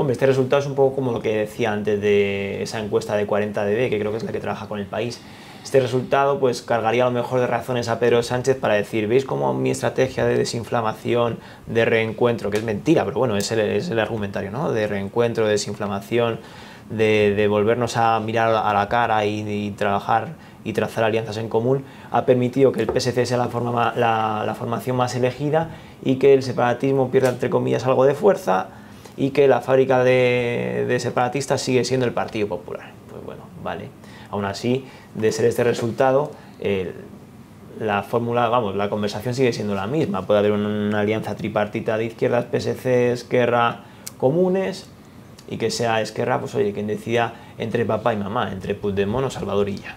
Hombre, este resultado es un poco como lo que decía antes de esa encuesta de 40DB, que creo que es la que trabaja con El País. Este resultado pues cargaría a lo mejor de razones a Pedro Sánchez para decir: ¿veis cómo mi estrategia de desinflamación, de reencuentro, que es mentira, pero bueno, es el argumentario, ¿no?, de reencuentro, de desinflamación, de volvernos a mirar a la cara y trabajar y trazar alianzas en común, ha permitido que el PSC sea la formación más elegida y que el separatismo pierda, entre comillas, algo de fuerza, y que la fábrica de separatistas sigue siendo el Partido Popular? Pues bueno, vale. Aún así, de ser este resultado, la fórmula, vamos, la conversación sigue siendo la misma. Puede haber una alianza tripartita de izquierdas, PSC, Esquerra, Comunes, y que sea Esquerra, pues oye, quien decida entre papá y mamá, entre Puigdemont o Salvadorilla.